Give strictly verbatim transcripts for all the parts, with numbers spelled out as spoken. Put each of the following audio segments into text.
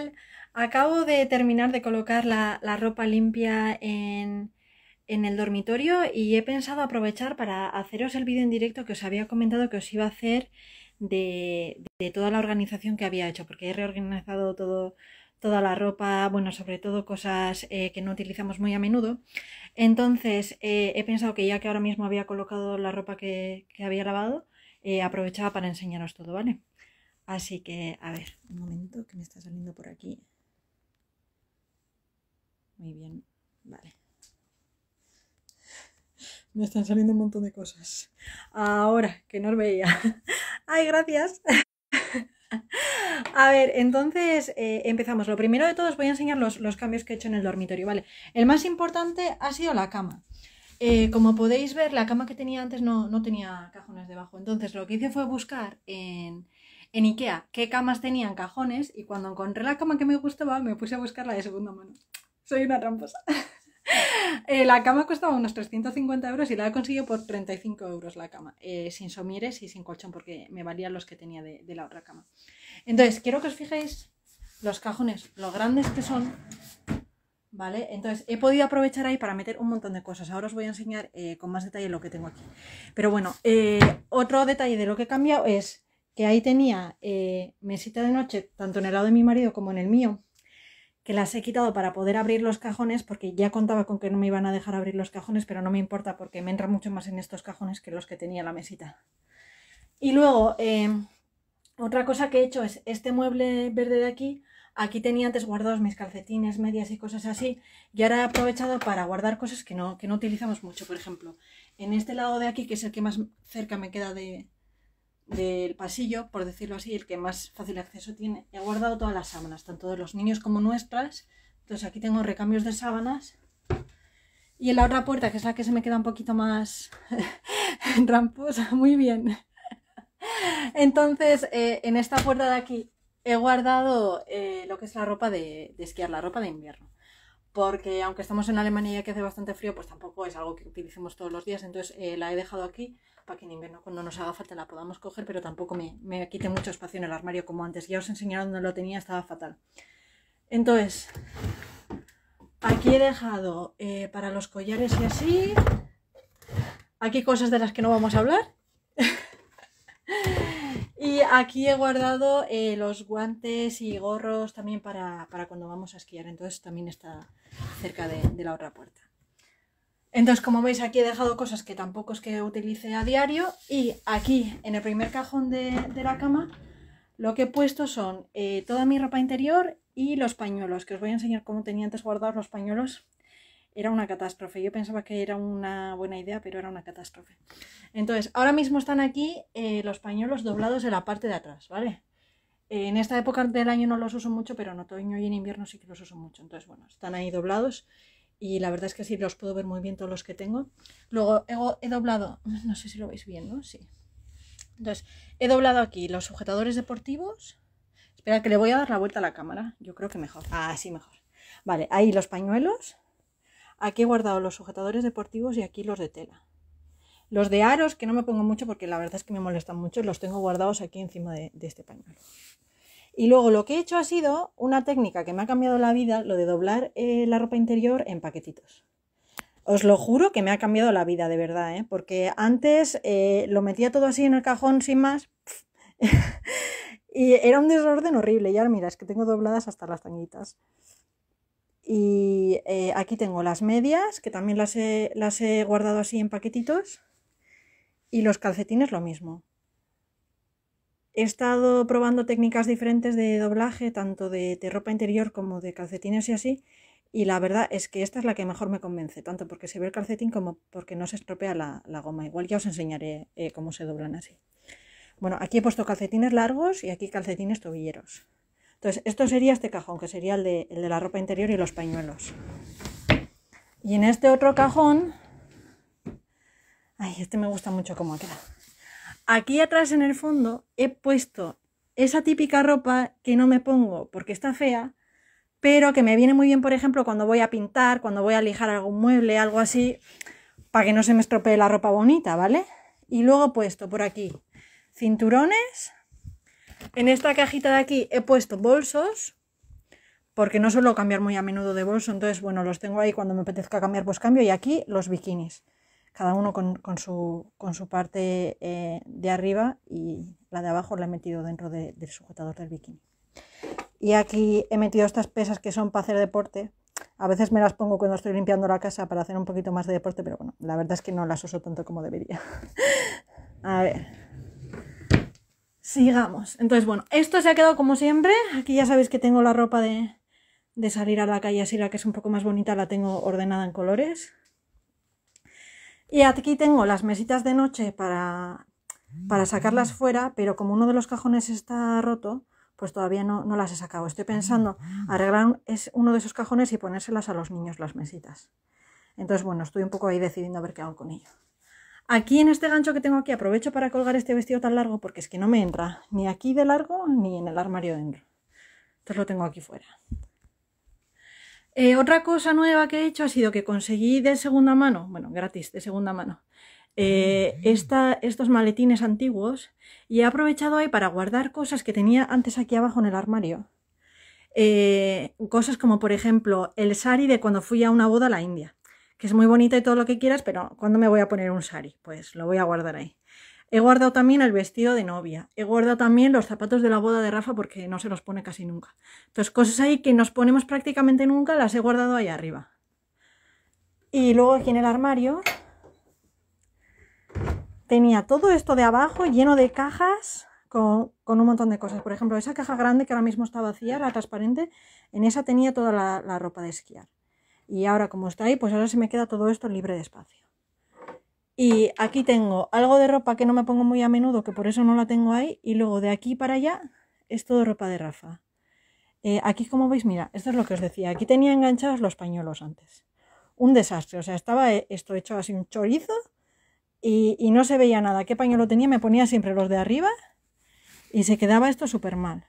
tal? Acabo de terminar de colocar la, la ropa limpia en, en el dormitorio y he pensado aprovechar para haceros el vídeo en directo que os había comentado que os iba a hacer de, de toda la organización que había hecho, porque he reorganizado todo, toda la ropa, bueno, sobre todo cosas eh, que no utilizamos muy a menudo. Entonces eh, he pensado que ya que ahora mismo había colocado la ropa que, que había lavado, eh, aprovechaba para enseñaros todo, ¿vale? Así que, a ver, un momento que me está saliendo por aquí. Muy bien, vale. Me están saliendo un montón de cosas. Ahora, que no os veía. ¡Ay, gracias! A ver, entonces eh, empezamos. Lo primero de todo os voy a enseñar los, los cambios que he hecho en el dormitorio, ¿vale? El más importante ha sido la cama. Eh, como podéis ver, la cama que tenía antes no, no tenía cajones debajo. Entonces lo que hice fue buscar en... en Ikea qué camas tenían cajones, y cuando encontré la cama que me gustaba me puse a buscar la de segunda mano. Soy una tramposa. eh, la cama costaba unos trescientos cincuenta euros y la he conseguido por treinta y cinco euros la cama, eh, sin somieres y sin colchón, porque me valían los que tenía de, de la otra cama. Entonces quiero que os fijéis los cajones, lo grandes que son, ¿vale? Entonces he podido aprovechar ahí para meter un montón de cosas. Ahora os voy a enseñar eh, con más detalle lo que tengo aquí. Pero bueno, eh, otro detalle de lo que he cambiado es que ahí tenía eh, mesita de noche, tanto en el lado de mi marido como en el mío, que las he quitado para poder abrir los cajones, porque ya contaba con que no me iban a dejar abrir los cajones, pero no me importa porque me entra mucho más en estos cajones que los que tenía la mesita. Y luego, eh, otra cosa que he hecho es este mueble verde de aquí. Aquí tenía antes guardados mis calcetines, medias y cosas así, y ahora he aprovechado para guardar cosas que no, que no utilizamos mucho. Por ejemplo, en este lado de aquí, que es el que más cerca me queda de... del pasillo, por decirlo así, el que más fácil acceso tiene, he guardado todas las sábanas, tanto de los niños como nuestras. Entonces aquí tengo recambios de sábanas. Y en la otra puerta, que es la que se me queda un poquito más tramposa, muy bien. Entonces eh, en esta puerta de aquí he guardado eh, lo que es la ropa de, de esquiar, la ropa de invierno, porque aunque estamos en Alemania, que hace bastante frío, pues tampoco es algo que utilicemos todos los días. Entonces eh, la he dejado aquí para que en invierno, cuando nos haga falta, la podamos coger, pero tampoco me, me quite mucho espacio en el armario como antes. Ya os enseñaré dónde lo tenía, estaba fatal. Entonces aquí he dejado eh, para los collares y así, aquí cosas de las que no vamos a hablar. Y aquí he guardado eh, los guantes y gorros también para, para cuando vamos a esquiar. Entonces también está cerca de, de la otra puerta. Entonces, como veis, aquí he dejado cosas que tampoco es que utilice a diario. Y aquí, en el primer cajón de, de la cama, lo que he puesto son eh, toda mi ropa interior y los pañuelos, que os voy a enseñar cómo tenía antes guardados los pañuelos. Era una catástrofe. Yo pensaba que era una buena idea, pero era una catástrofe. Entonces, ahora mismo están aquí eh, los pañuelos doblados en la parte de atrás, ¿vale? Eh, en esta época del año no los uso mucho, pero en otoño y en invierno sí que los uso mucho. Entonces, bueno, están ahí doblados y la verdad es que sí los puedo ver muy bien todos los que tengo. Luego he, he doblado, no sé si lo veis bien, ¿no? Sí. Entonces, he doblado aquí los sujetadores deportivos. Espera, que le voy a dar la vuelta a la cámara. Yo creo que mejor. Ah, sí, mejor. Vale, ahí los pañuelos. Aquí he guardado los sujetadores deportivos y aquí los de tela. Los de aros, que no me pongo mucho porque la verdad es que me molestan mucho, los tengo guardados aquí encima de, de este pañuelo. Y luego lo que he hecho ha sido una técnica que me ha cambiado la vida, lo de doblar eh, la ropa interior en paquetitos. Os lo juro que me ha cambiado la vida, de verdad, ¿eh? Porque antes eh, lo metía todo así en el cajón sin más. Y era un desorden horrible. Y ahora mira, es que tengo dobladas hasta las tanguitas. Y eh, aquí tengo las medias, que también las he, las he guardado así en paquetitos. Y los calcetines lo mismo. He estado probando técnicas diferentes de doblaje, tanto de, de ropa interior como de calcetines y así. Y la verdad es que esta es la que mejor me convence, tanto porque se ve el calcetín como porque no se estropea la, la goma. Igual ya os enseñaré eh, cómo se doblan así. Bueno, aquí he puesto calcetines largos y aquí calcetines tobilleros. Entonces, esto sería este cajón, que sería el de, el de la ropa interior y los pañuelos. Y en este otro cajón... Ay, este me gusta mucho cómo ha quedado. Aquí atrás, en el fondo, he puesto esa típica ropa que no me pongo porque está fea, pero que me viene muy bien, por ejemplo, cuando voy a pintar, cuando voy a lijar algún mueble, algo así, para que no se me estropee la ropa bonita, ¿vale? Y luego he puesto por aquí cinturones... En esta cajita de aquí he puesto bolsos, porque no suelo cambiar muy a menudo de bolso, entonces bueno, los tengo ahí, cuando me apetezca cambiar pues cambio. Y aquí los bikinis, cada uno con, con, su, con su parte eh, de arriba, y la de abajo la he metido dentro de, del sujetador del bikini. Y aquí he metido estas pesas que son para hacer deporte. A veces me las pongo cuando estoy limpiando la casa para hacer un poquito más de deporte, pero bueno, la verdad es que no las uso tanto como debería. A ver, sigamos. Entonces bueno, esto se ha quedado como siempre. Aquí ya sabéis que tengo la ropa de, de salir a la calle, así la que es un poco más bonita la tengo ordenada en colores. Y aquí tengo las mesitas de noche para, para sacarlas fuera, pero como uno de los cajones está roto, pues todavía no, no las he sacado. Estoy pensando arreglar es uno de esos cajones y ponérselas a los niños, las mesitas. Entonces bueno, estoy un poco ahí decidiendo a ver qué hago con ello. Aquí en este gancho que tengo aquí aprovecho para colgar este vestido tan largo, porque es que no me entra ni aquí de largo ni en el armario dentro. Entonces lo tengo aquí fuera. Eh, otra cosa nueva que he hecho ha sido que conseguí de segunda mano, bueno, gratis, de segunda mano, eh, esta, estos maletines antiguos, y he aprovechado ahí para guardar cosas que tenía antes aquí abajo en el armario. Eh, cosas como, por ejemplo, el sari de cuando fui a una boda a la India, que es muy bonita y todo lo que quieras, pero ¿cuándo me voy a poner un sari? Pues lo voy a guardar ahí. He guardado también el vestido de novia, he guardado también los zapatos de la boda de Rafa porque no se los pone casi nunca. Entonces cosas ahí que nos ponemos prácticamente nunca las he guardado ahí arriba. Y luego aquí en el armario tenía todo esto de abajo lleno de cajas con, con un montón de cosas. Por ejemplo, esa caja grande que ahora mismo está vacía, la transparente, en esa tenía toda la, la ropa de esquiar. Y ahora como está ahí, pues ahora se me queda todo esto libre de espacio. Y aquí tengo algo de ropa que no me pongo muy a menudo, que por eso no la tengo ahí. Y luego de aquí para allá es todo ropa de Rafa. Eh, aquí, como veis, mira, esto es lo que os decía. Aquí tenía enganchados los pañuelos antes. Un desastre, o sea, estaba esto hecho así un chorizo y, y no se veía nada. ¿Qué pañuelo tenía? Me ponía siempre los de arriba y se quedaba esto súper mal.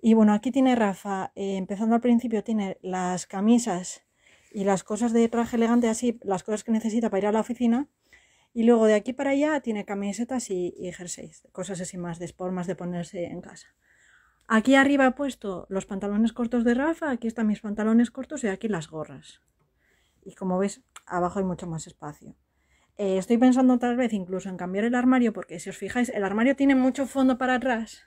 Y bueno, aquí tiene Rafa, eh, empezando al principio, tiene las camisas y las cosas de traje elegante, así, las cosas que necesita para ir a la oficina. Y luego de aquí para allá tiene camisetas y, y jerseys, cosas así más de sport, más de ponerse en casa. Aquí arriba he puesto los pantalones cortos de Rafa, aquí están mis pantalones cortos y aquí las gorras. Y como veis, abajo hay mucho más espacio. Eh, estoy pensando otra vez incluso en cambiar el armario, porque si os fijáis, el armario tiene mucho fondo para atrás,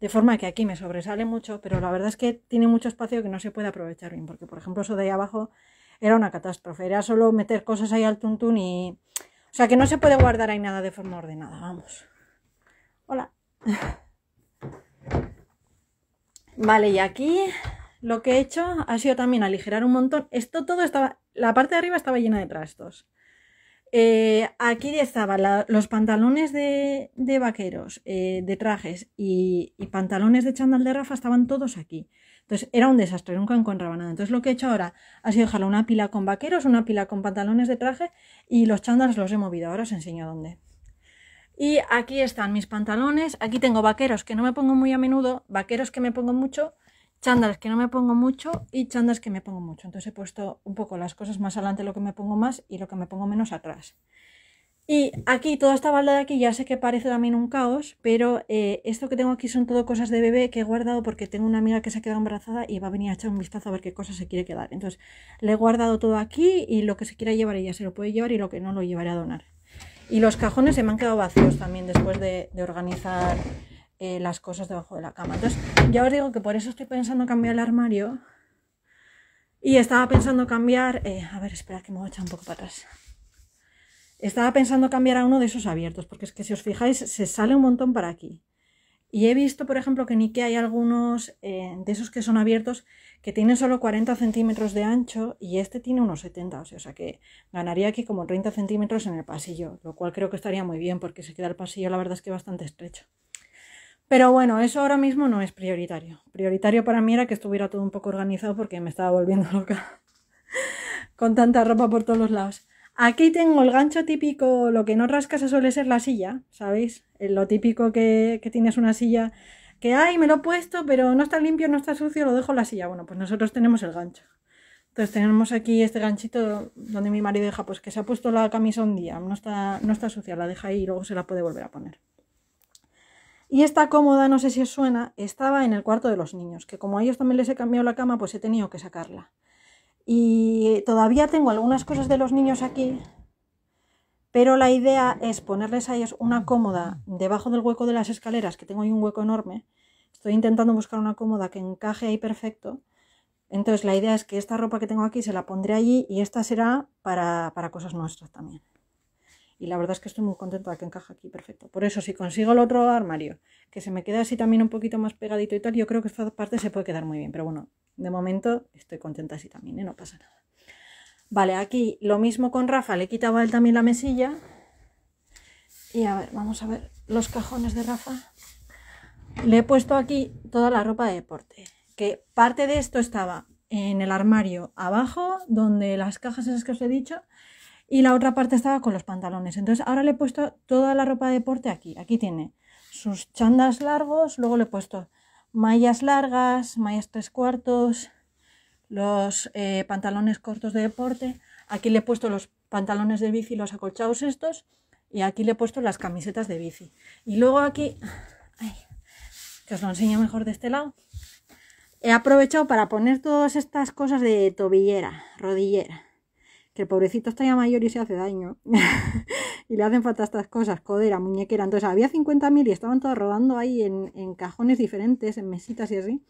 de forma que aquí me sobresale mucho, pero la verdad es que tiene mucho espacio que no se puede aprovechar bien, porque por ejemplo eso de ahí abajo era una catástrofe, era solo meter cosas ahí al tuntún y... O sea que no se puede guardar ahí nada de forma ordenada, vamos. Hola. Vale, y aquí lo que he hecho ha sido también aligerar un montón. Esto todo estaba... La parte de arriba estaba llena de trastos. Eh, aquí estaban la, los pantalones de, de vaqueros, eh, de trajes y, y pantalones de chándal de Rafa, estaban todos aquí. Entonces era un desastre, nunca encontraba nada. Entonces lo que he hecho ahora ha sido dejarle una pila con vaqueros, una pila con pantalones de traje, y los chándales los he movido, ahora os enseño dónde. Y aquí están mis pantalones, aquí tengo vaqueros que no me pongo muy a menudo, vaqueros que me pongo mucho, chándales que no me pongo mucho y chándales que me pongo mucho. Entonces he puesto un poco las cosas más adelante, lo que me pongo más y lo que me pongo menos atrás. Y aquí toda esta balda de aquí, ya sé que parece también un caos, pero eh, esto que tengo aquí son todo cosas de bebé que he guardado porque tengo una amiga que se ha quedado embarazada y va a venir a echar un vistazo a ver qué cosas se quiere quedar. Entonces le he guardado todo aquí, y lo que se quiera llevar ella se lo puede llevar y lo que no lo llevaré a donar. Y los cajones se me han quedado vacíos también después de, de organizar Eh, las cosas debajo de la cama. Entonces ya os digo que por eso estoy pensando cambiar el armario, y estaba pensando cambiar eh, a ver, esperad que me voy a echar un poco para atrás. Estaba pensando cambiar a uno de esos abiertos, porque es que si os fijáis se sale un montón para aquí, y he visto por ejemplo que en Ikea hay algunos eh, de esos que son abiertos que tienen solo cuarenta centímetros de ancho, y este tiene unos setenta, o sea, o sea que ganaría aquí como treinta centímetros en el pasillo, lo cual creo que estaría muy bien porque se queda el pasillo, la verdad es que bastante estrecho. Pero bueno, eso ahora mismo no es prioritario. Prioritario para mí era que estuviera todo un poco organizado porque me estaba volviendo loca con tanta ropa por todos los lados. Aquí tengo el gancho típico, lo que en otras casas suele ser la silla, ¿sabéis? Lo típico que, que tienes una silla que, ay, me lo he puesto, pero no está limpio, no está sucio, lo dejo en la silla. Bueno, pues nosotros tenemos el gancho. Entonces tenemos aquí este ganchito donde mi marido deja, pues que se ha puesto la camisa un día, no está, no está sucia, la deja ahí y luego se la puede volver a poner. Y esta cómoda, no sé si os suena, estaba en el cuarto de los niños, que como a ellos también les he cambiado la cama, pues he tenido que sacarla. Y todavía tengo algunas cosas de los niños aquí, pero la idea es ponerles a ellos una cómoda debajo del hueco de las escaleras, que tengo ahí un hueco enorme. Estoy intentando buscar una cómoda que encaje ahí perfecto. Entonces la idea es que esta ropa que tengo aquí se la pondré allí y esta será para, para cosas nuestras también. Y la verdad es que estoy muy contenta de que encaja aquí perfecto. Por eso, si consigo el otro armario, que se me queda así también un poquito más pegadito y tal, yo creo que esta parte se puede quedar muy bien. Pero bueno, de momento estoy contenta así también, ¿eh? No pasa nada. Vale, aquí lo mismo con Rafa, le quitaba él también la mesilla. Y a ver, vamos a ver los cajones de Rafa. Le he puesto aquí toda la ropa de deporte, que parte de esto estaba en el armario abajo, donde las cajas esas que os he dicho, y la otra parte estaba con los pantalones. Entonces ahora le he puesto toda la ropa de deporte aquí. Aquí tiene sus chandas largos, luego le he puesto mallas largas, mallas tres cuartos, los eh, pantalones cortos de deporte. Aquí le he puesto los pantalones de bici, los acolchados estos, y aquí le he puesto las camisetas de bici. Y luego aquí, ay, que os lo enseño mejor de este lado, he aprovechado para poner todas estas cosas de tobillera, rodillera, que el pobrecito está ya mayor y se hace daño y le hacen falta estas cosas, codera, muñequera. Entonces había cincuenta mil y estaban todas rodando ahí en, en cajones diferentes, en mesitas y así.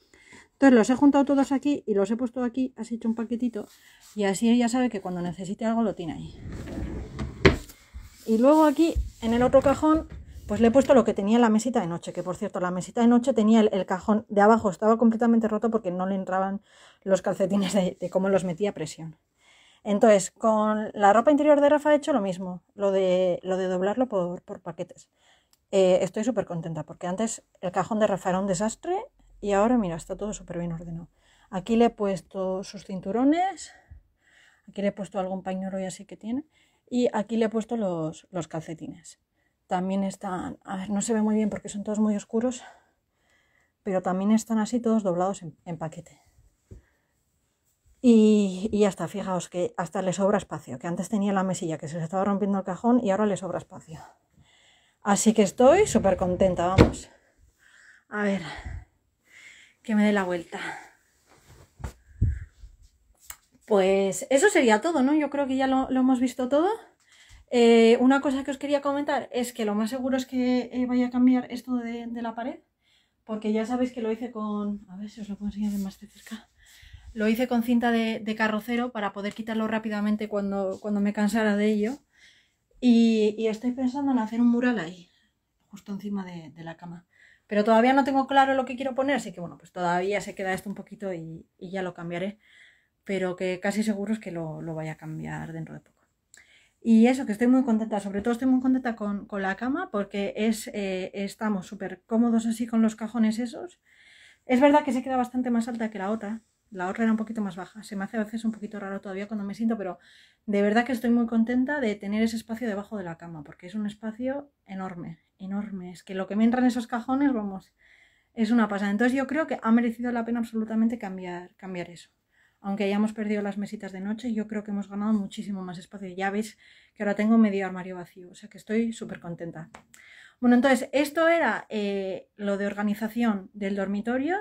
Entonces los he juntado todos aquí y los he puesto aquí, así hecho un paquetito, y así ella sabe que cuando necesite algo lo tiene ahí. Y luego aquí en el otro cajón pues le he puesto lo que tenía en la mesita de noche, que por cierto la mesita de noche tenía el, el cajón de abajo, estaba completamente roto porque no le entraban los calcetines de, de cómo los metía a presión. Entonces con la ropa interior de Rafa he hecho lo mismo, lo de, lo de doblarlo por, por paquetes. Eh, estoy súper contenta porque antes el cajón de Rafa era un desastre y ahora mira, está todo súper bien ordenado. Aquí le he puesto sus cinturones, aquí le he puesto algún pañuelo y así que tiene, y aquí le he puesto los, los calcetines. También están, a ver, no se ve muy bien porque son todos muy oscuros, pero también están así todos doblados en, en paquete. Y, y ya está, fijaos que hasta le sobra espacio, que antes tenía la mesilla que se le estaba rompiendo el cajón y ahora le sobra espacio. Así que estoy súper contenta, vamos. A ver, que me dé la vuelta. Pues eso sería todo, ¿no? Yo creo que ya lo, lo hemos visto todo. Eh, una cosa que os quería comentar es que lo más seguro es que eh, vaya a cambiar esto de, de la pared, porque ya sabéis que lo hice con, a ver si os lo puedo enseñar de más de cerca, lo hice con cinta de, de carrocero para poder quitarlo rápidamente cuando, cuando me cansara de ello, y, y estoy pensando en hacer un mural ahí, justo encima de, de la cama, pero todavía no tengo claro lo que quiero poner, así que bueno, pues todavía se queda esto un poquito y, y ya lo cambiaré, pero que casi seguro es que lo, lo vaya a cambiar dentro de poco. Y eso, que estoy muy contenta, sobre todo estoy muy contenta con, con la cama porque es, eh, estamos súper cómodos así con los cajones esos. Es verdad que se queda bastante más alta que la otra, la otra era un poquito más baja. Se me hace a veces un poquito raro todavía cuando me siento, pero de verdad que estoy muy contenta de tener ese espacio debajo de la cama porque es un espacio enorme, enorme. Es que lo que me entra en esos cajones, vamos, es una pasada. Entonces yo creo que ha merecido la pena absolutamente cambiar, cambiar eso. Aunque hayamos perdido las mesitas de noche, yo creo que hemos ganado muchísimo más espacio. Ya veis que ahora tengo medio armario vacío, o sea que estoy súper contenta. Bueno, entonces, esto era eh, lo de organización del dormitorio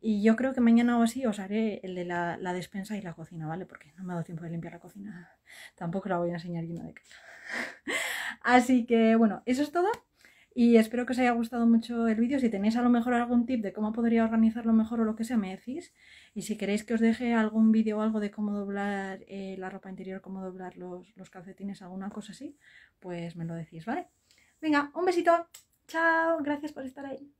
y yo creo que mañana o así os haré el de la, la despensa y la cocina, ¿vale? Porque no me ha dado tiempo de limpiar la cocina, tampoco la voy a enseñar llena de casa. Así que, bueno, eso es todo. Y espero que os haya gustado mucho el vídeo. Si tenéis a lo mejor algún tip de cómo podría organizarlo mejor o lo que sea, me decís. Y si queréis que os deje algún vídeo o algo de cómo doblar eh, la ropa interior, cómo doblar los, los calcetines, alguna cosa así, pues me lo decís, ¿vale? Venga, un besito. Chao, gracias por estar ahí.